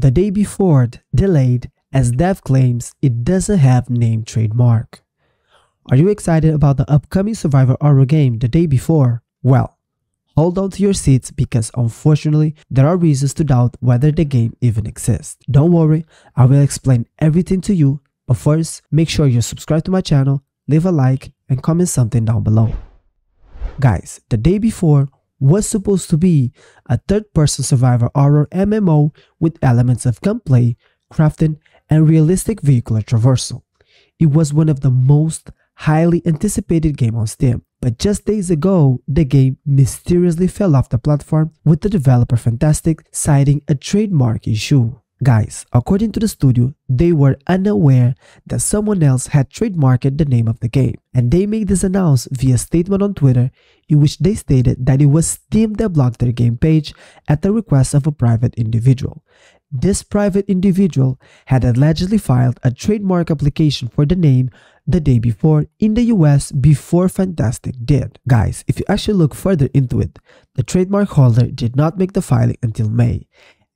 The Day Before delayed as dev claims it doesn't have name trademark. Are you excited about the upcoming Survivor Aura game The Day Before? Well, hold on to your seats because unfortunately there are reasons to doubt whether the game even exists. Don't worry, I will explain everything to you, but first make sure you subscribe to my channel, leave a like and comment something down below. Guys, The Day Before was supposed to be a third-person Survivor Aura MMO with elements of gunplay, crafting, and realistic vehicular traversal. It was one of the most highly anticipated games on Steam, but just days ago, the game mysteriously fell off the platform with the developer Fantastic citing a trademark issue. Guys, according to the studio, they were unaware that someone else had trademarked the name of the game, and they made this announcement via a statement on Twitter in which they stated that it was Steam that blocked their game page at the request of a private individual. This private individual had allegedly filed a trademark application for the name The Day Before in the US before Fantastic did. Guys, if you actually look further into it, the trademark holder did not make the filing until May.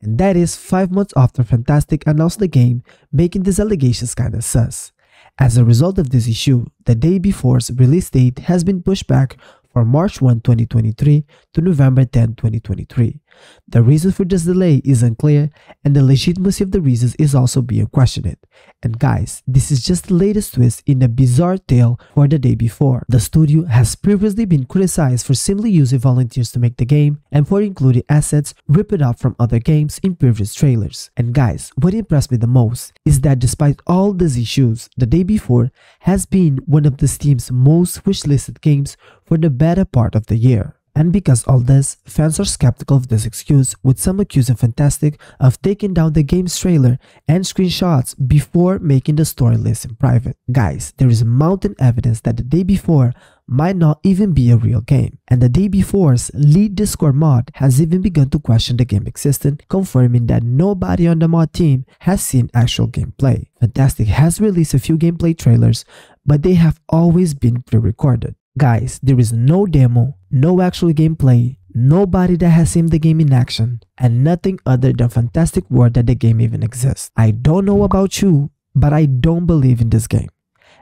And that is 5 months after Fantastic announced the game, making these allegations kinda sus. As a result of this issue, The Day Before's release date has been pushed back from March 1, 2023 to November 10, 2023. The reason for this delay is unclear and the legitimacy of the reasons is also being questioned. And guys, this is just the latest twist in a bizarre tale for The Day Before. The studio has previously been criticized for simply using volunteers to make the game and for including assets ripped up from other games in previous trailers. And guys, what impressed me the most is that despite all these issues, The Day Before has been one of the Steam's most wishlisted games for the better part of the year. And because all this, fans are skeptical of this excuse, with some accusing Fantastic of taking down the game's trailer and screenshots before making the story list in private. Guys, there is mounting evidence that The Day Before might not even be a real game, and The Day Before's lead Discord mod has even begun to question the game existing, confirming that nobody on the mod team has seen actual gameplay. Fantastic has released a few gameplay trailers, but they have always been pre-recorded. Guys, there is no demo, no actual gameplay, nobody that has seen the game in action, and nothing other than Fantastic word that the game even exists. I don't know about you, but I don't believe in this game.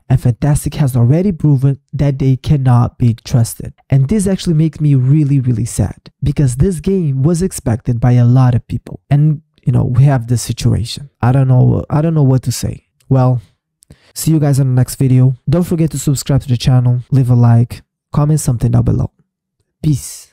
And Fantastic has already proven that they cannot be trusted. And this actually makes me really sad, because this game was expected by a lot of people. And, you know, we have this situation. I don't know what to say. Well, see you guys in the next video. Don't forget to subscribe to the channel, leave a like, comment something down below. Peace.